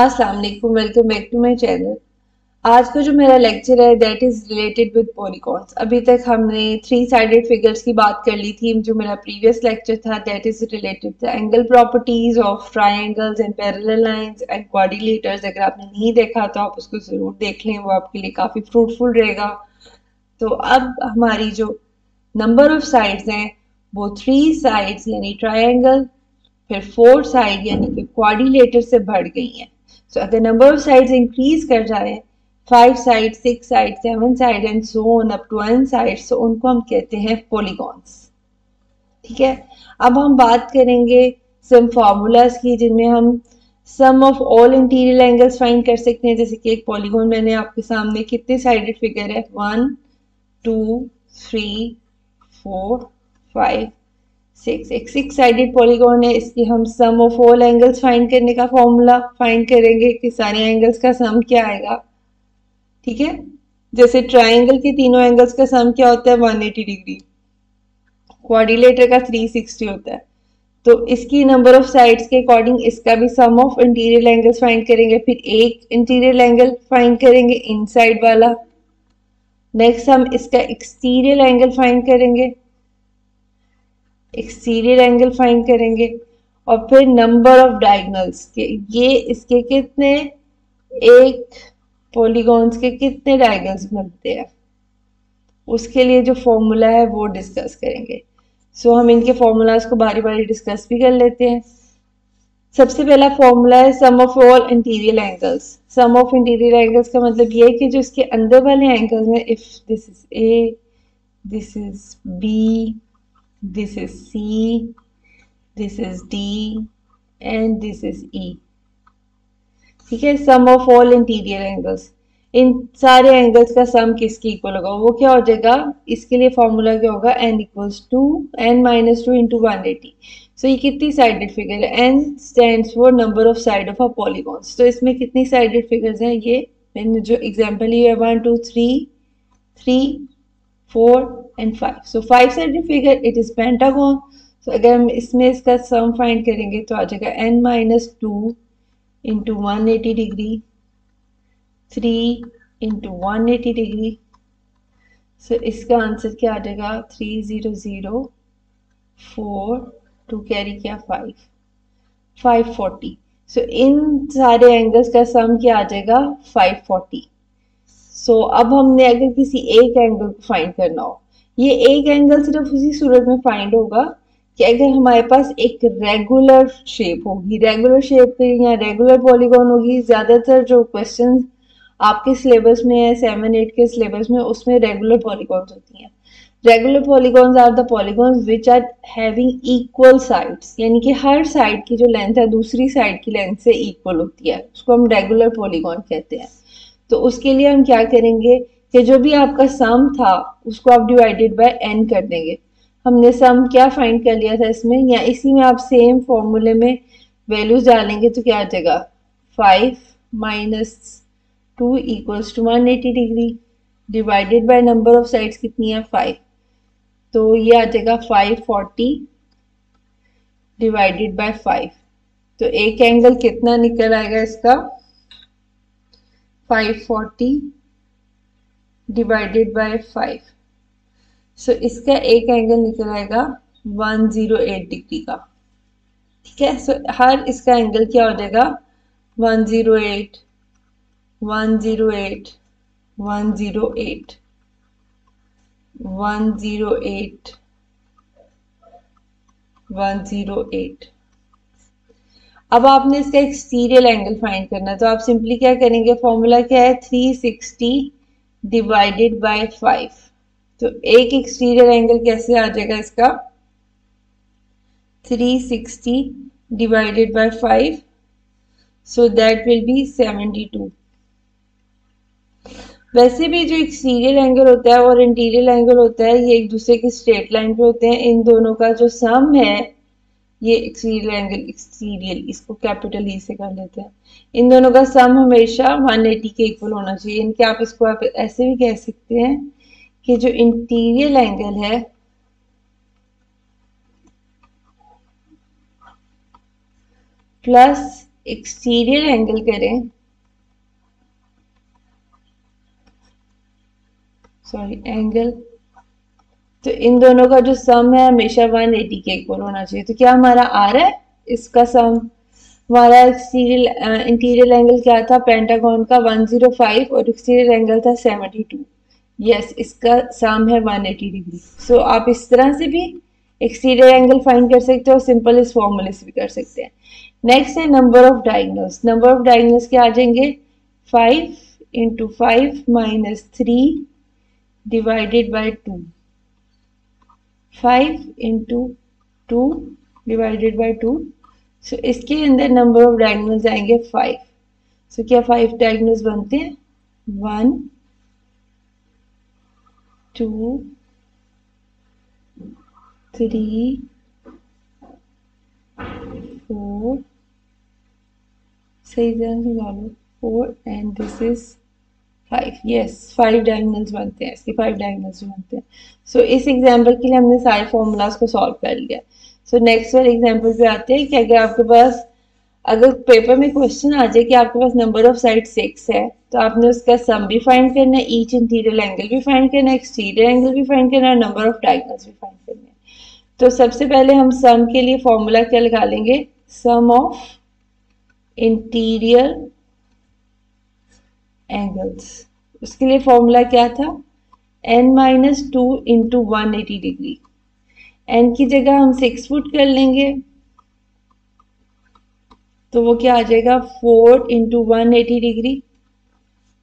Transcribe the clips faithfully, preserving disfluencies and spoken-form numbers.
अस्सलाम वालेकुम, welcome back to my channel. आज का जो मेरा लेक्चर है that is related with polygons. अभी तक हमने थ्री साइडेड फिगर्स की बात कर ली थी। जो मेरा प्रीवियस लेक्चर था that is related the angle properties of triangles and parallel lines and quadrilaterals. अगर आपने नहीं देखा तो आप उसको ज़रूर देख लें, वो आपके लिए काफ़ी फ्रूटफुल रहेगा। तो अब हमारी जो नंबर ऑफ साइड्स हैं वो थ्री साइड्स यानी ट्राइंगल, फिर फोर साइड यानी कि क्वाड्रिलेटर से बढ़ गई हैं। सो अगर नंबर ऑफ साइड्स इंक्रीज कर जाए five side, six side, seven side and so on up to n side, so उनको हम कहते हैं पॉलीगॉन्स। ठीक है, अब हम बात करेंगे सम फार्मूलाज की जिनमें हम sum of all interior angles find कर सकते हैं। जैसे कि एक पॉलीगॉन मैंने आपके सामने कितने साइडेड फिगर है, one two three four five six, एक सिक्स साइडेड पॉलीगॉन है। इसकी हम sum of all angles find करने का फॉर्मूला फाइंड करेंगे कि सारे एंगल्स का सम क्या आएगा। ठीक है, जैसे ट्राइंगल के तीनों एंगल्स का सम क्या होता है, एक सौ अस्सी डिग्री, क्वाड्रिलेटर का तीन सौ साठ होता है। तो इसकी नंबर ऑफ साइड्स के अकॉर्डिंग इसका भी sum of interior angles find करेंगे। फिर एक इंटीरियर एंगल फाइंड करेंगे इनसाइड वाला, नेक्स्ट हम इसका एक्सटीरियर एंगल फाइंड करेंगे, एक्सटीरियर एंगल फाइंड करेंगे और फिर नंबर ऑफ डायगनल्स के ये इसके कितने, एक पॉलीगॉन्स के कितने डायगनल्स बनते हैं, उसके लिए जो फॉर्मूला है वो डिस्कस करेंगे। सो so, हम इनके फॉर्मूलाज को बारी बारी डिस्कस भी कर लेते हैं। सबसे पहला फॉर्मूला है sum of all interior angles. Sum of interior angles का मतलब ये है कि जो इसके अंदर वाले एंगल्स हैं, if this is A, this is B, this is C, this is D, and this is E. ठीक है, sum of all interior angles. इन सारे एंगल्स का सम किसके इक्वल होगा, वो क्या हो जाएगा, इसके लिए फॉर्मूला क्या होगा, n equals to n minus two into one eighty. So ये कितनी साइडेड फिगर है, n stands for number of side of a polygons. तो इसमें कितनी साइडेड फिगर्स हैं, ये मैंने जो एग्जाम्पल लिया है one two three three four and five. So five sided figure it is pentagon. So अगर हम इसमें इसका सम फाइंड करेंगे तो आ जाएगा n minus two into one eighty degree, three into one eighty degree. So इसका आंसर क्या आ जाएगा, three zero zero four two carry किया फाइव, फाइव फोर्टी। सो इन सारे एंगल्स का सम क्या आ जाएगा, फाइव फोर्टी। सो अब हमने अगर किसी एक एंगल को फाइंड करना हो, ये एक एंगल सिर्फ उसी सूरत में फाइंड होगा कि अगर हमारे पास एक रेगुलर शेप होगी, रेगुलर शेप के या रेगुलर पॉलीगॉन होगी। ज़्यादातर जो क्वेश्चंस आपके सिलेबस में है, सेवन एट के सिलेबस में, उसमें रेगुलर पॉलीगॉन्स होती हैं। Regular polygons are the polygons which are having equal sides, यानी कि हर साइड की जो लेंथ है दूसरी साइड की लेंथ से इक्वल होती है, उसको हम रेगुलर पॉलीगॉन कहते हैं। तो उसके लिए हम क्या करेंगे कि जो भी आपका सम था उसको आप डिवाइडेड बाय एन कर देंगे। हमने सम क्या फाइंड कर लिया था इसमें, या इसी में आप सेम फॉर्मूले में वैल्यूज डालेंगे तो क्या आ जाएगा, five minus two equals to one eighty degree divided by number of sides कितनी है, फाइव। तो ये आ जाएगा five forty divided by five. तो एक एंगल कितना निकल आएगा इसका, five forty divided by five. So इसका एक एंगल निकल आएगा वन ज़ीरो एट डिग्री का। ठीक है, सो so, हर इसका एंगल क्या हो जाएगा, one zero eight, one zero eight, one zero eight, one zero eight, one zero eight. अब आपने इसका एक्सटीरियर एंगल फाइंड करना है तो आप सिंपली क्या करेंगे, फॉर्मूला क्या है, three sixty divided by five. तो एक एक्सटीरियर एंगल कैसे आ जाएगा इसका, three sixty divided by five, so that will be seventy two. वैसे भी जो एक्सटीरियर एंगल होता है और इंटीरियर एंगल होता है ये एक दूसरे की स्ट्रेट लाइन पे होते हैं। इन दोनों का जो सम है, ये एक्सटीरियर एंगल, एक्सटीरियर इसको कैपिटल ई से कर लेते हैं, इन दोनों का सम हमेशा एक सौ अस्सी के इक्वल होना चाहिए। इनके आप इसको आप ऐसे भी कह सकते हैं कि जो इंटीरियर एंगल है, प्लस एक्सटीरियर एंगल करें, सॉरी एंगल, तो इन दोनों का जो सम है हमेशा एक सौ अस्सी के इक्वल होना चाहिए। तो क्या हमारा आ रहा है इसका सम, हमारा एक्सटीरियर इंटीरियर एंगल क्या था पेंटागॉन का एक सौ पाँच और एक्सटीरियर एंगल था बहत्तर। यस, इसका सम है एक सौ अस्सी डिग्री। सो so, आप इस तरह से भी एक्सटीरियर एंगल फाइंड कर सकते हो, सिंपल इस फॉर्मूले से भी कर सकते हैं। नेक्स्ट है number of diagonals. Number of diagonals क्या आ जाएंगे five into five minus three divided by two, five into two divided by two. So इसके अंदर नंबर ऑफ डायगोनल्स आएंगे फाइव। सो so, क्या फाइव डायगोनल्स बनते हैं वन टू थ्री फोर, सही तरह से डालो four and this is five. Yes, five diagonals बनते हैं, इसके फाइव डायगोनल्स बनते हैं। सो so, इस एग्जाम्पल के लिए हमने सारे फॉर्मूलाज को सॉल्व कर लिया। सो नेक्स्ट वाले एग्जाम्पल पे आते हैं कि अगर आपके पास, अगर पेपर में क्वेश्चन आ जाए कि आपके पास नंबर ऑफ साइड सिक्स है तो आपने उसका सम भी फाइंड करना है, ईच इंटीरियर एंगल भी फाइंड करना है, एक्सटीरियर एंगल भी फाइंड करना है और नंबर ऑफ डायगोनल्स भी फाइंड करना है। तो सबसे पहले हम सम के लिए फॉर्मूला क्या लगा लेंगे, सम ऑफ इंटीरियर एंगल्स। उसके लिए फॉर्मूला क्या था n minus two into one eighty degree. N की जगह हम सिक्स फुट कर लेंगे तो वो क्या आ जाएगा four into one eighty degree.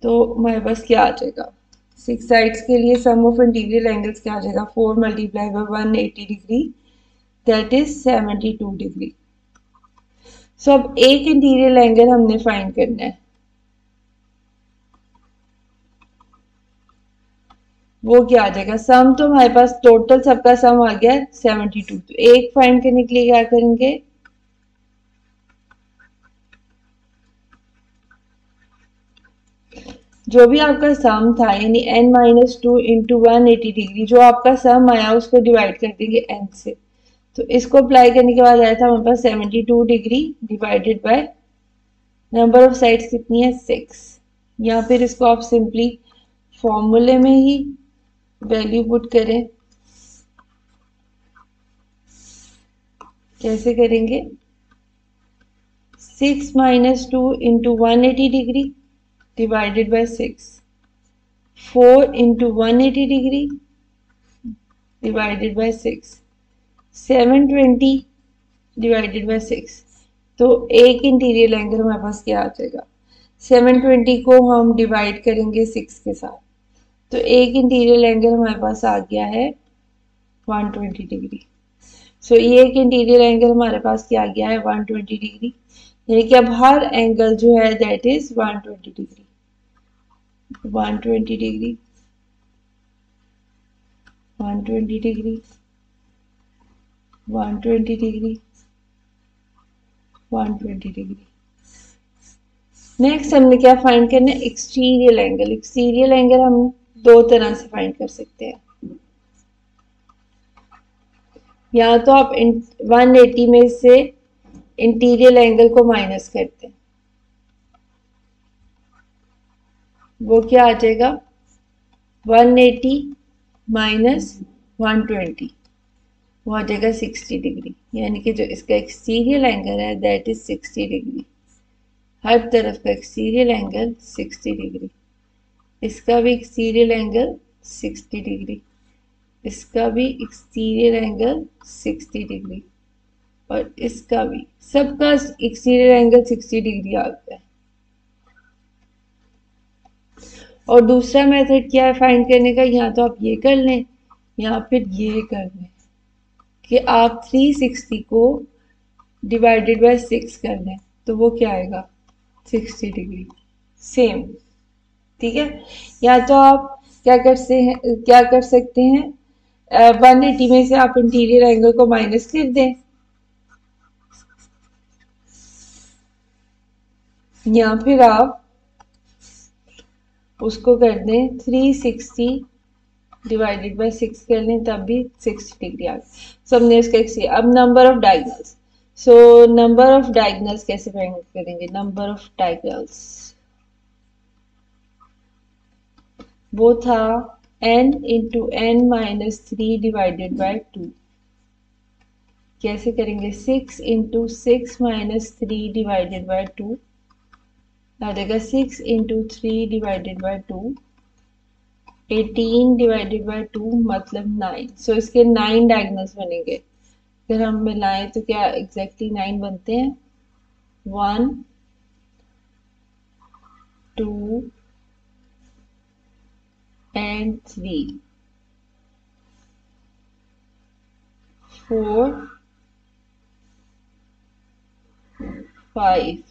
तो हमारे पास क्या आ जाएगा सिक्स साइड्स के लिए सम ऑफ इंटीरियर एंगल्स क्या आ जाएगा four multiply by one eighty degree that is seventy two degree. So अब एक इंटीरियर एंगल हमने फाइंड करना है, वो क्या आ जाएगा सम। तो हमारे पास टोटल सबका सम आ गया सेवेंटी टू। तो एक फाइंड करने के लिए क्या करेंगे जो भी आपका सम था यानी n minus two into one eighty degree, जो आपका सम आया उसको डिवाइड कर देंगे एन से। तो इसको अप्लाई करने के बाद आया था हमारे पास seventy two degree divided by number of sides कितनी है सिक्स। या फिर इसको आप सिंपली फॉर्मूले में ही वैल्यू पुट करें। कैसे करेंगे six minus two into one eighty degree divided by six, four into one eighty degree divided by six, seven twenty divided by six. तो एक इंटीरियर एंगल हमारे पास क्या आ जाएगा सेवन ट्वेंटी को हम डिवाइड करेंगे सिक्स के साथ। तो एक इंटीरियर एंगल हमारे पास आ गया है वन ट्वेंटी डिग्री। सो ये एक इंटीरियर एंगल हमारे पास क्या आ गया है वन ट्वेंटी डिग्री, यानी कि अब हर एंगल जो है दैट इज एक सौ बीस डिग्री, एक सौ बीस डिग्री, एक सौ बीस डिग्री, एक सौ बीस डिग्री, एक सौ बीस डिग्री। नेक्स्ट हमने क्या फाइंड करना है एक्सटीरियर एंगल। एक्सटीरियर एंगल हम दो तरह से फाइंड कर सकते हैं, या तो आप एक सौ अस्सी में से इंटीरियर एंगल को माइनस करते हैं, वो क्या आ जाएगा एक सौ अस्सी माइनस एक सौ बीस, वो आ जाएगा साठ डिग्री। यानी कि जो इसका एक्सटीरियर एंगल है दैट इज साठ डिग्री, हर तरफ का एक्सटीरियर एंगल साठ डिग्री, इसका भी एक्सटीरियर एंगल साठ डिग्री, इसका भी एक्सटीरियर एंगल साठ डिग्री और इसका भी, सबका एक्सटीरियर एंगल साठ डिग्री आ गया है। और दूसरा मेथड क्या है फाइंड करने का, या तो आप ये कर लें या फिर ये कर लें कि आप तीन सौ साठ को डिवाइडेड बाय सिक्स कर लें तो वो क्या आएगा साठ डिग्री सेम। ठीक है, या तो आप क्या कर सकते हैं क्या कर सकते हैं एक सौ अस्सी में से आप इंटीरियर एंगल को माइनस कर दें, या फिर आप उसको कर दें तीन सौ साठ डिवाइडेड बाय सिक्स कर लें, तब भी साठ डिग्री आ गई। सो हमने इसका, अब number of diagonals. So number of diagonals कैसे फाइंड करेंगे? नंबर ऑफ डायगनल्स वो था n into n minus three divided by two. कैसे करेंगे? Six into six minus three divided by two आ जाएगा. Six into three divided by two, eighteen divided by two मतलब nine. So so, इसके nine diagonals बनेंगे. अगर हम मिलाएं तो क्या एग्जैक्टली नाइन बनते हैं? One two and three, four five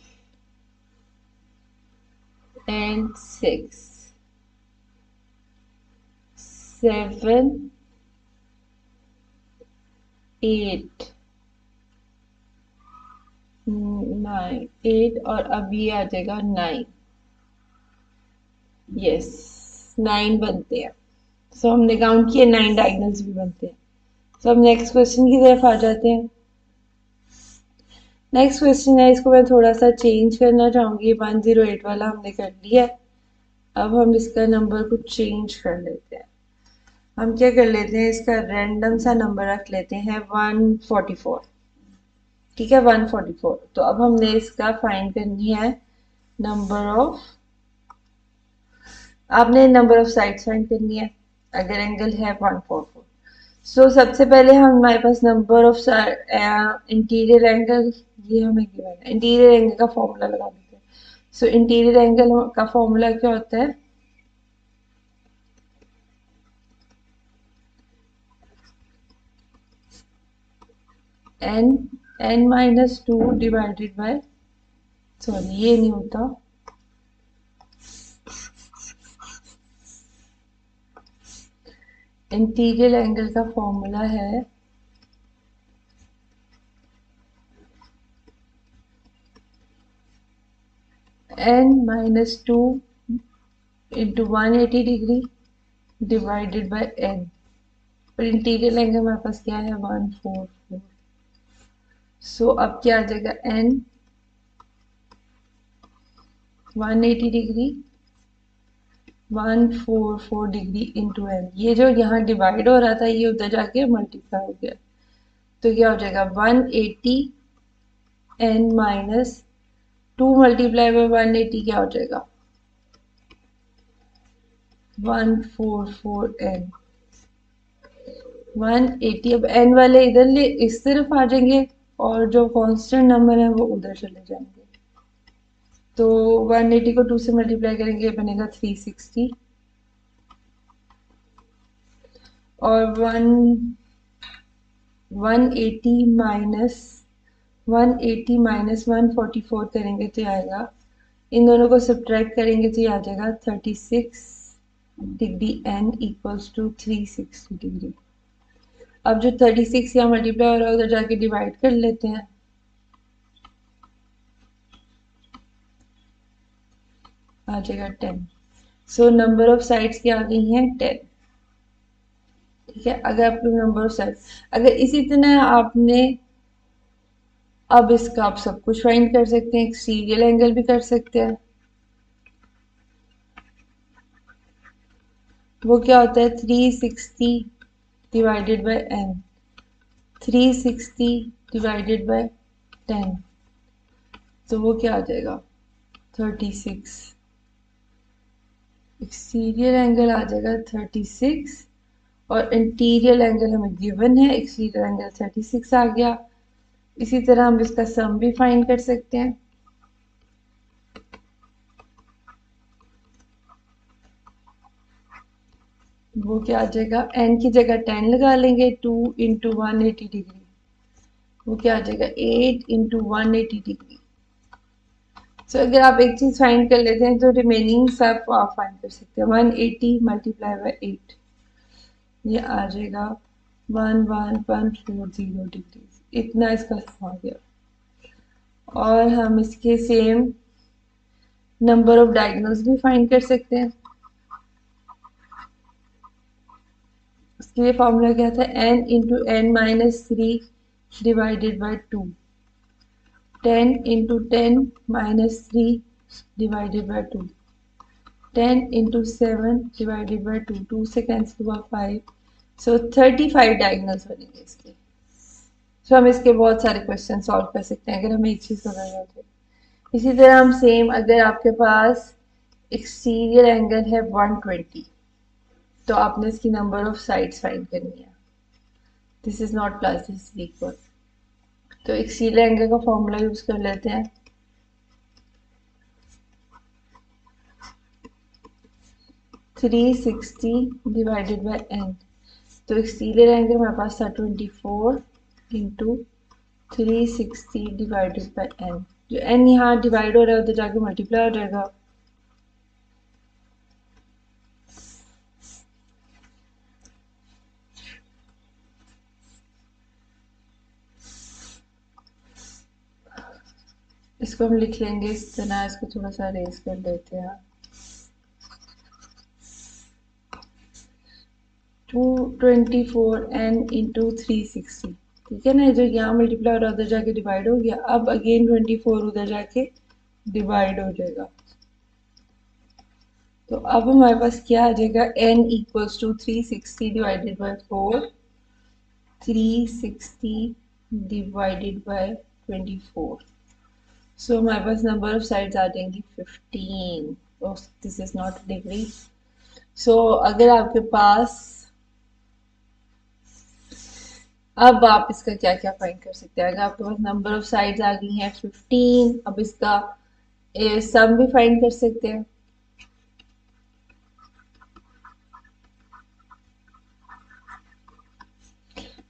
and six, seven, eight, nine, eight और अब ये आ जाएगा nine. Yes, nine बनते हैं. So हमने काउंट किए nine diagonals भी बनते हैं. So अब next question की तरफ आ जाते हैं. नेक्स्ट क्वेश्चन है, इसको मैं थोड़ा सा चेंज करना चाहूँगी. वन जीरो एट वाला हमने कर लिया है, अब हम इसका नंबर को चेंज कर लेते हैं. हम क्या कर लेते हैं, इसका रैंडम सा नंबर रख लेते हैं वन फोर्टी फोर. ठीक है, वन फोर्टी फोर. तो अब हमने इसका फाइंड करनी है नंबर ऑफ, आपने नंबर ऑफ साइड्स फाइंड करनी है अगर एंगल है one forty four. So so, सबसे पहले हमारे पास नंबर ऑफ इंटीरियर एंगल, ये हमें गिवन है. इंटीरियर एंगल का फॉर्मूला लगा देते हैं. सो so, इंटीरियर एंगल का फॉर्मूला क्या होता है? N n minus two divided by, sorry ये नहीं होता, इंटीरियर एंगल का फॉर्मूला है n minus two into one eighty degree divided by n. पर इंटीरियर एंगल हमारे पास क्या है? One four four. सो अब क्या आ जाएगा? N one eighty degree one four four degree into n. ये जो यहाँ डिवाइड हो रहा था ये उधर जाके मल्टीप्लाई हो गया, तो क्या हो जाएगा? One eighty n minus two multiply by one eighty क्या हो जाएगा? One four four n one eighty. अब एन वाले इधर ले इस तरफ आ जाएंगे और जो कांस्टेंट नंबर है वो उधर चले जाएंगे. तो वन एटी को टू से मल्टीप्लाई करेंगे, बनेगा थ्री सिक्सटी. और one eighty minus one eighty minus one forty four करेंगे तो आएगा, इन दोनों को सब्ट्रैक्ट करेंगे तो ये आ जाएगा thirty six degree n equals to three sixty degree. अब जो थर्टी सिक्स यहाँ मल्टीप्लाई हो रहा है उधर जाके डिवाइड कर लेते हैं. आ जाएगा ten. So number of sides क्या आ गई हैं? टेन. ठीक है, अगर आप नंबर ऑफ साइड्स अगर इसी तरह आपने, अब इसका आप सब कुछ फाइंड कर सकते हैं. एक्सटीरियर एंगल भी कर सकते हैं, वो क्या होता है? Three sixty divided by n, three sixty divided by ten. तो वो क्या आ जाएगा? Thirty six. एक्सटीरियर एंगल आ जाएगा थर्टी सिक्स और इंटीरियर एंगल हमें गिवन है. एक्सटीरियर एंगल थर्टी सिक्स आ गया. इसी तरह हम इसका सम भी फाइंड कर सकते हैं. वो क्या आ जाएगा? एन की जगह टेन लगा लेंगे, two into one eighty degree. वो क्या आ जाएगा? Eight into one eighty degree. So so, अगर आप एक चीज़ फाइंड कर लेते हैं तो रिमेनिंग सब आप फाइंड कर सकते हैं. One eighty multiply by eight, ये आ जाएगा one one one four zero degree. इतना इसका आ गया. और हम इसके सेम नंबर ऑफ डायगनल्स भी फाइंड कर सकते हैं. इसके लिए फॉर्मूला क्या था? N into n minus three divided by two. Ten into ten minus three divided by two, ten into seven divided by two, two से कैंसिल हुआ five, so thirty five diagonals बनेंगे इसके। सो so, हम इसके बहुत सारे क्वेश्चन सॉल्व कर सकते हैं अगर हमें एक चीज़ पता हो तो। इसी तरह हम सेम, अगर आपके पास एक्सटीरियर एंगल है वन ट्वेंटी, तो आपने इसकी नंबर ऑफ साइड्स फाइंड करनी है। This is not plus, this is equal. तो एक्सटीरियर एंगल का फॉर्मूला यूज कर लेते हैं। Three sixty divided by n, तो एक्सटीरियर एंगल हमारे पास था twenty four into three sixty divided by n. जो एन यहाँ डिवाइड हो रहा है उधर जाके मल्टीप्लाई हो जाएगा। इसको हम लिख लेंगे इस तरह, इसको थोड़ा सा रेज कर देते हैं। Two twenty four n into three sixty, ठीक है ना, जो यहाँ मल्टीप्लाई हो रहा है उधर जाके डिवाइड हो गया। अब अगेन ट्वेंटी फोर उधर जाके डिवाइड हो जाएगा। तो अब हमारे पास क्या आ जाएगा, n equals to three sixty divided by four, three sixty divided by twenty four. So हमारे पास नंबर ऑफ साइड्स आ जाएंगी fifteen. Oh, this is not degree. So अगर आपके पास, अब आप इसका क्या क्या फाइंड कर सकते हैं। अगर आपके पास नंबर ऑफ साइड्स आ गई हैं फिफ्टीन, अब इसका ए, सम भी फाइंड कर सकते हैं।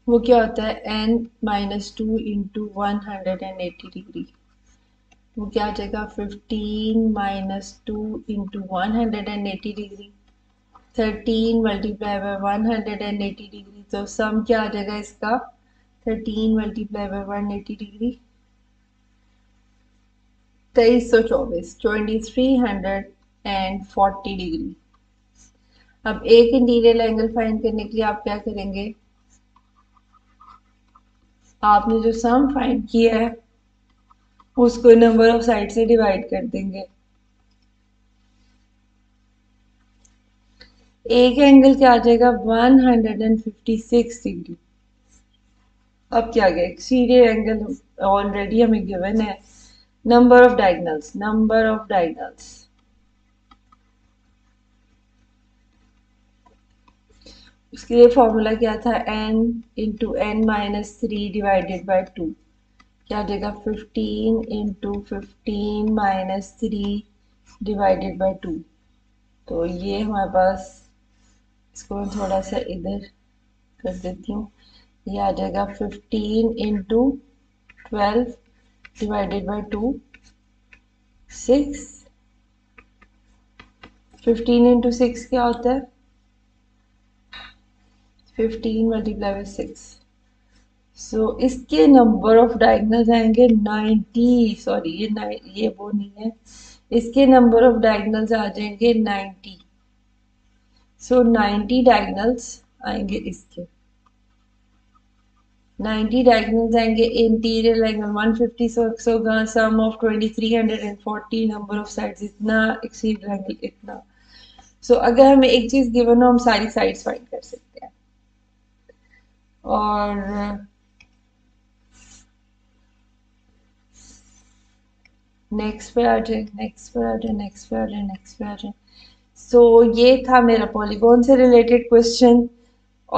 वो क्या होता है, n minus two into one hundred and eighty degree. वो क्या आ जाएगा, fifteen minus two into one hundred and eighty degree, thirteen multiply by one hundred and eighty degree. तो सम क्या आ जाएगा इसका, thirteen multiply by one hundred eighty degree, तेईस सौ चौबीस twenty three hundred and forty degree. अब एक इंटीरियर एंगल फाइंड करने के लिए आप क्या करेंगे, आपने जो सम फाइंड किया है उसको नंबर ऑफ साइड से डिवाइड कर देंगे। एक एंगल क्या आ जाएगा, one hundred fifty six degree. अब क्या आ गया, एक्सटीरियर एंगल ऑलरेडी हमें गिवन है। Number of diagonals, number of diagonals उसके लिए फॉर्मूला क्या था, n into n minus three divided by two. क्या आ जाएगा, fifteen into fifteen minus three divided by two. तो ये हमारे पास, इसको मैं थोड़ा सा इधर कर देती हूँ, ये आ जाएगा fifteen into twelve divided by two, six. Fifteen into six क्या होता है, fifteen multiply by six. So so, इसके नंबर ऑफ डायगनल्स आएंगे नाइन्टी, सॉरी ये नाइन ये वो नहीं है, इसके नंबर ऑफ डायगनल्स आ जाएंगे नाइन्टी। सो नाइन्टी डायगनल्स आएंगे इसके, नाइन्टी डायगनल्स आएंगे। Interior angle one fifty, so एक्सोगा sum of twenty three hundred and forty, number of sides इतना, एक्सटीरियर एंगल इतना। सो so, अगर हमें एक चीज़ गिवन हो, हम सारी साइड्स फाइंड कर सकते हैं। और नेक्स्ट पे आ जाए, नेक्स्ट पे आ जाए, नेक्स्ट पे आ जाए, नेक्स्ट पे आ जाए। सो so, ये था मेरा पॉलीगॉन से रिलेटेड क्वेश्चन।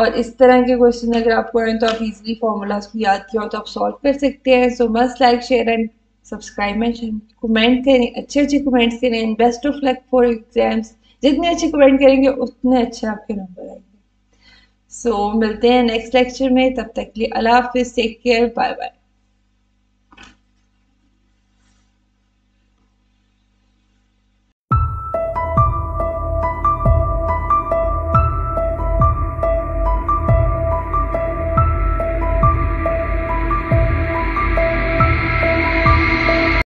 और इस तरह के क्वेश्चन अगर आपको आए तो आप इजीली फार्मूलाज को याद किया हो तो आप सॉल्व कर सकते हैं। So must like, share and subscribe and comment करें, अच्छे अच्छे कमेंट्स करें। And best of luck for exams. जितने अच्छे कमेंट करेंगे उतने अच्छे आपके नंबर आएंगे। सो so, मिलते हैं नेक्स्ट लेक्चर में, तब तक के लिए अल्लाह हाफिज़, टेक केयर, बाय बाय।